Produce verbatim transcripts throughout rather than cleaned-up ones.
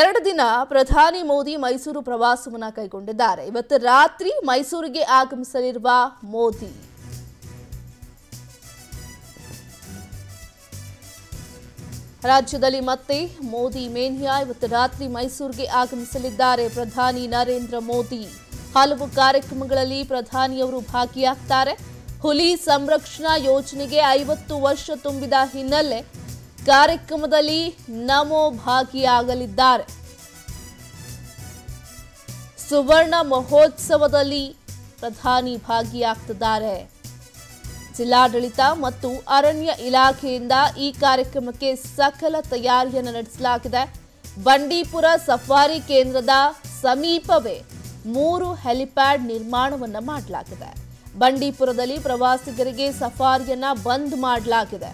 ಎರಡು ದಿನ ಪ್ರಧಾನಿ ಮೋದಿ ಮೈಸೂರು ಪ್ರವಾಸವನ್ನ ಕೈಗೊಂಡಿದ್ದಾರೆ. ಇವತ್ತು ರಾತ್ರಿ ಮೈಸೂರಿಗೆ ಆಗಮಿಸಲಿರುವ ಮೋದಿ ರಾಜ್ಯದಲ್ಲಿ ಮತ್ತೆ ಮೋದಿ ಮೇನಿಯಾ. ಇವತ್ತು ರಾತ್ರಿ ಮೈಸೂರಿಗೆ ಆಗಮಿಸಲಿದ್ದಾರೆ ಪ್ರಧಾನಿ ನರೇಂದ್ರ ಮೋದಿ. ಹಲವು ಕಾರ್ಯಕ್ರಮಗಳಲ್ಲಿ ಪ್ರಧಾನಿಯವರು ಭಾಗಿಯಾಗುತ್ತಾರೆ. ಹುಲಿ ಸಂರಕ್ಷಣಾ ಯೋಜನೆಗೆ ಐವತ್ತು ವರ್ಷ ತುಂಬಿದ ಹಿನ್ನೆಲೆ ಕಾರ್ಯಕ್ರಮದಲ್ಲಿ ನಮೋ ಭಾಗಿಯಾಗಲಿದ್ದಾರೆ. ಸುವರ್ಣ ಮಹೋತ್ಸವದಲ್ಲಿ ಪ್ರಧಾನಿ ಭಾಗಿಯಾಗುತ್ತಿದ್ದಾರೆ. ಜಿಲ್ಲಾಡಳಿತ ಮತ್ತು ಅರಣ್ಯ ಇಲಾಖೆಯಿಂದ ಈ ಕಾರ್ಯಕ್ರಮಕ್ಕೆ ಸಕಲ ತಯಾರಿಯನ್ನು ನಡೆಸಲಾಗಿದೆ. ಬಂಡೀಪುರ ಸಫಾರಿ ಕೇಂದ್ರದ ಸಮೀಪವೇ ಮೂರು ಹೆಲಿಪ್ಯಾಡ್ ನಿರ್ಮಾಣವನ್ನು ಮಾಡಲಾಗಿದೆ. ಬಂಡೀಪುರದಲ್ಲಿ ಪ್ರವಾಸಿಗರಿಗೆ ಸಫಾರಿಯನ್ನು ಬಂದ್ ಮಾಡಲಾಗಿದೆ.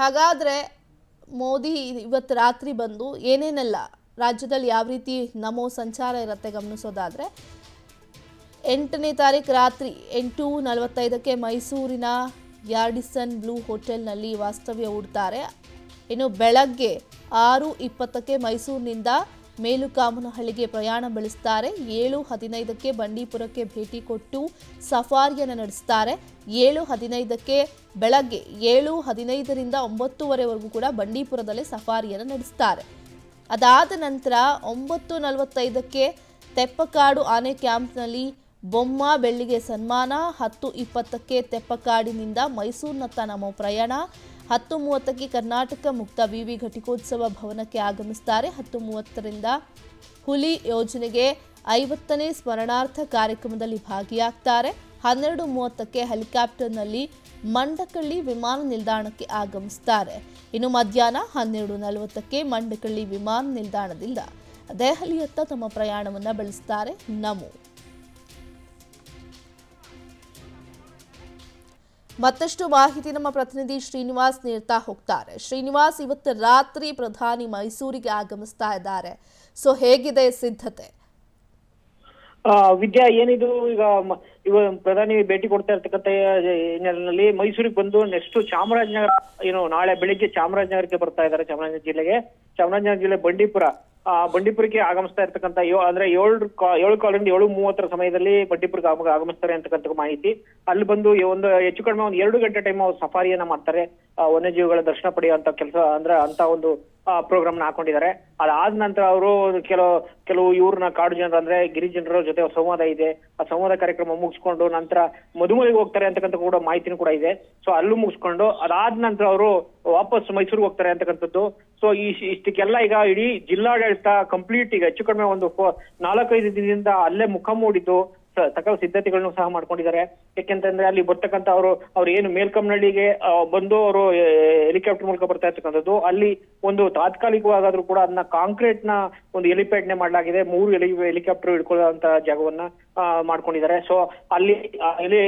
ಹಾಗಾದರೆ ಮೋದಿ ಇವತ್ತು ರಾತ್ರಿ ಬಂದು ಏನೇನೆಲ್ಲ ರಾಜ್ಯದಲ್ಲಿ ಯಾವ ರೀತಿ ನಮೋ ಸಂಚಾರ ಇರುತ್ತೆ ಗಮನಿಸೋದಾದರೆ, ಎಂಟನೇ ತಾರೀಕು ರಾತ್ರಿ ಎಂಟು ನಲವತ್ತೈದಕ್ಕೆ ಮೈಸೂರಿನ ಯಾರ್ಡಿಸನ್ ಬ್ಲೂ ಹೋಟೆಲ್ನಲ್ಲಿ ವಾಸ್ತವ್ಯ ಹೂಡ್ತಾರೆ. ಇನ್ನು ಬೆಳಗ್ಗೆ ಆರು ಇಪ್ಪತ್ತಕ್ಕೆ ಮೈಸೂರಿನಿಂದ ಮೇಲುಕಾಮನಹಳ್ಳಿಗೆ ಪ್ರಯಾಣ ಬೆಳೆಸ್ತಾರೆ. ಏಳು ಹದಿನೈದಕ್ಕೆ ಬಂಡೀಪುರಕ್ಕೆ ಭೇಟಿ ಕೊಟ್ಟು ಸಫಾರಿಯನ್ನು ನಡೆಸ್ತಾರೆ. ಏಳು ಹದಿನೈದಕ್ಕೆ ಬೆಳಗ್ಗೆ ಏಳು ಹದಿನೈದರಿಂದ ಒಂಬತ್ತುವರೆವರೆಗೂ ಕೂಡ ಬಂಡೀಪುರದಲ್ಲೇ ಸಫಾರಿಯನ್ನು ನಡೆಸ್ತಾರೆ. ಅದಾದ ನಂತರ ಒಂಬತ್ತು ನಲವತ್ತೈದಕ್ಕೆ ತೆಪ್ಪಕಾಡು ಆನೆ ಕ್ಯಾಂಪ್ನಲ್ಲಿ ಬೊಮ್ಮ ಬೆಳ್ಳಿಗೆ ಸನ್ಮಾನ. ಹತ್ತು ಇಪ್ಪತ್ತಕ್ಕೆ ತೆಪ್ಪಕಾಡಿನಿಂದ ಮೈಸೂರಿನತ್ತ ನಮ್ಮ ಪ್ರಯಾಣ. ಹತ್ತು ಮೂವತ್ತಕ್ಕೆ ಕರ್ನಾಟಕ ಮುಕ್ತ ವಿವಿ ಘಟಿಕೋತ್ಸವ ಭವನಕ್ಕೆ ಆಗಮಿಸ್ತಾರೆ. ಹತ್ತು ಮೂವತ್ತರಿಂದ ಹುಲಿ ಯೋಜನೆಗೆ ಐವತ್ತನೇ ಸ್ಮರಣಾರ್ಥ ಕಾರ್ಯಕ್ರಮದಲ್ಲಿ ಭಾಗಿಯಾಗ್ತಾರೆ. ಹನ್ನೆರಡು ಮೂವತ್ತಕ್ಕೆ ಹೆಲಿಕಾಪ್ಟರ್ನಲ್ಲಿ ಮಂಡಕಳ್ಳಿ ವಿಮಾನ ನಿಲ್ದಾಣಕ್ಕೆ ಆಗಮಿಸ್ತಾರೆ. ಇನ್ನು ಮಧ್ಯಾಹ್ನ ಹನ್ನೆರಡು ನಲವತ್ತಕ್ಕೆ ಮಂಡಕಳ್ಳಿ ವಿಮಾನ ನಿಲ್ದಾಣದಿಂದ ದೆಹಲಿಯತ್ತ ತಮ್ಮ ಪ್ರಯಾಣವನ್ನು ಬೆಳೆಸ್ತಾರೆ ನಮೋ. ಮತ್ತಷ್ಟು ಮಾಹಿತಿ ನಮ್ಮ ಪ್ರತಿನಿಧಿ ಶ್ರೀನಿವಾಸ್ ನೀಡ್ತಾ ಹೋಗ್ತಾರೆ. ಶ್ರೀನಿವಾಸ್, ಇವತ್ತು ರಾತ್ರಿ ಪ್ರಧಾನಿ ಮೈಸೂರಿಗೆ ಆಗಮಿಸ್ತಾ ಇದ್ದಾರೆ. ಸೊ ಹೇಗಿದೆ ಸಿದ್ಧತೆ? ವಿದ್ಯಾ, ಏನಿದು ಈಗ ಇವಾಗ ಪ್ರಧಾನಿ ಭೇಟಿ ಕೊಡ್ತಾ ಇರ್ತಕ್ಕಂಥ ಹಿನ್ನೆಲೆಯಲ್ಲಿ ಮೈಸೂರಿಗೆ ಬಂದು ನೆಕ್ಸ್ಟ್ ಚಾಮರಾಜನಗರ ಏನು ನಾಳೆ ಬೆಳಿಗ್ಗೆ ಚಾಮರಾಜನಗರಕ್ಕೆ ಬರ್ತಾ ಇದ್ದಾರೆ. ಚಾಮರಾಜನಗರ ಜಿಲ್ಲೆಗೆ ಚಾಮರಾಜನಗರ ಜಿಲ್ಲೆ ಬಂಡೀಪುರ ಆ ಬಂಡೀಪುರಕ್ಕೆ ಆಗಮಿಸ್ತಾ ಇರ್ತಕ್ಕಂಥ ಅಂದ್ರೆ ಏಳು ಏಳು ಕಾಲಿಂದ ಏಳು ಮೂವತ್ತರ ಸಮಯದಲ್ಲಿ ಬಂಡೀಪುರಕ್ಕೆ ಆಗಮಿಸ್ತಾರೆ ಅಂತಕ್ಕಂಥ ಮಾಹಿತಿ. ಅಲ್ಲಿ ಬಂದು ಒಂದು ಹೆಚ್ಚು ಕಡಿಮೆ ಒಂದು ಎರಡು ಗಂಟೆ ಟೈಮ್ ಅವ್ರು ಸಫಾರಿಯನ್ನ ಮಾಡ್ತಾರೆ. ವನ್ಯಜೀವಿಗಳ ದರ್ಶನ ಪಡೆಯುವಂತ ಕೆಲಸ ಅಂದ್ರೆ ಅಂತ ಒಂದು ಪ್ರೋಗ್ರಾಮ್ನ ಹಾಕೊಂಡಿದ್ದಾರೆ. ಅದಾದ ನಂತರ ಅವರು ಕೆಲವು ಕೆಲವು ಇವ್ರನ್ನ ಕಾಡು ಜನರು ಅಂದ್ರೆ ಗಿರಿಜನರ ಜೊತೆ ಸಂವಾದ ಇದೆ. ಆ ಸಂವಾದ ಕಾರ್ಯಕ್ರಮ ಮುಗಿಸ್ಕೊಂಡು ನಂತರ ಮಧುಮಲೆಗೆ ಹೋಗ್ತಾರೆ ಅಂತಕ್ಕಂಥ ಕೂಡ ಮಾಹಿತಿನೂ ಕೂಡ ಇದೆ. ಸೊ ಅಲ್ಲೂ ಮುಗಿಸ್ಕೊಂಡು ಅದಾದ ನಂತರ ಅವರು ವಾಪಸ್ ಮೈಸೂರಿಗೆ ಹೋಗ್ತಾರೆ ಅಂತಕ್ಕಂಥದ್ದು. ಸೊ ಈ ಇಷ್ಟಕ್ಕೆಲ್ಲ ಈಗ ಇಡೀ ಜಿಲ್ಲಾಡಳಿತ ಕಂಪ್ಲೀಟ್ ಈಗ ಹೆಚ್ಚು ಕಡಿಮೆ ಒಂದು ನಾಲ್ಕೈದು ದಿನದಿಂದ ಅಲ್ಲೇ ಮುಖ ಮೂಡಿದ್ದು ಸಕಲ ಸಿದ್ಧತೆಗಳನ್ನು ಸಹ ಮಾಡ್ಕೊಂಡಿದ್ದಾರೆ. ಯಾಕೆಂತಂದ್ರೆ ಅಲ್ಲಿ ಬರ್ತಕ್ಕಂಥ ಅವರು ಅವ್ರು ಏನು ಮೇಲ್ಕಂಬನಹಳ್ಳಿಗೆ ಬಂದು ಅವರು ಹೆಲಿಕಾಪ್ಟರ್ ಮೂಲಕ ಬರ್ತಾ ಇರ್ತಕ್ಕಂಥದ್ದು. ಅಲ್ಲಿ ಒಂದು ತಾತ್ಕಾಲಿಕವಾಗಾದ್ರೂ ಕೂಡ ಅದನ್ನ ಕಾಂಕ್ರೀಟ್ ನ ಒಂದು ಹೆಲಿಪ್ಯಾಡ್ ನೇ ಮಾಡಲಾಗಿದೆ. ಮೂರು ಹೆಲಿ ಹೆಲಿಕಾಪ್ಟರ್ ಇಟ್ಕೊಳ್ಳುವಂತ ಜಾಗವನ್ನ ಮಾಡ್ಕೊಂಡಿದ್ದಾರೆ. ಸೊ ಅಲ್ಲಿ ಹೆಲಿ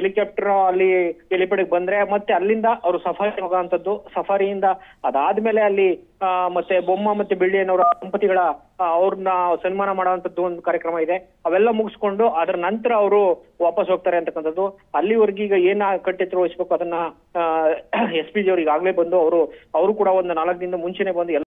ಹೆಲಿಕಾಪ್ಟರ್ ಅಲ್ಲಿ ಹೆಲಿಪ್ಯಾಡ್ ಬಂದ್ರೆ ಮತ್ತೆ ಅಲ್ಲಿಂದ ಅವರು ಸಫಾರಿ ಹೋಗುವಂತದ್ದು. ಸಫಾರಿಯಿಂದ ಅದಾದ್ಮೇಲೆ ಅಲ್ಲಿ ಮತ್ತೆ ಬೊಮ್ಮ ಮತ್ತೆ ಬೆಳ್ಳಿಯನ್ನವರ ದಂಪತಿಗಳ ಅವ್ರನ್ನ ಸನ್ಮಾನ ಮಾಡುವಂತದ್ದು ಒಂದು ಕಾರ್ಯಕ್ರಮ ಇದೆ. ಅವೆಲ್ಲ ಮುಗಿಸ್ಕೊಂಡು ಅದರ ನಂತರ ಅವರು ವಾಪಸ್ ಹೋಗ್ತಾರೆ ಅಂತಕ್ಕಂಥದ್ದು. ಅಲ್ಲಿವರೆಗೆ ಈಗ ಏನ್ ಕಟ್ಟೆತ್ರ ವಹಿಸ್ಬೇಕು ಅದನ್ನ ಎಸ್ ಪಿ ಜಿ ಅವ್ರಿಗೆ ಆಗ್ಲೇ ಬಂದು ಅವರು ಅವರು ಕೂಡ ಒಂದು ನಾಲ್ಕು ದಿನದ ಮುಂಚೆನೆ ಬಂದು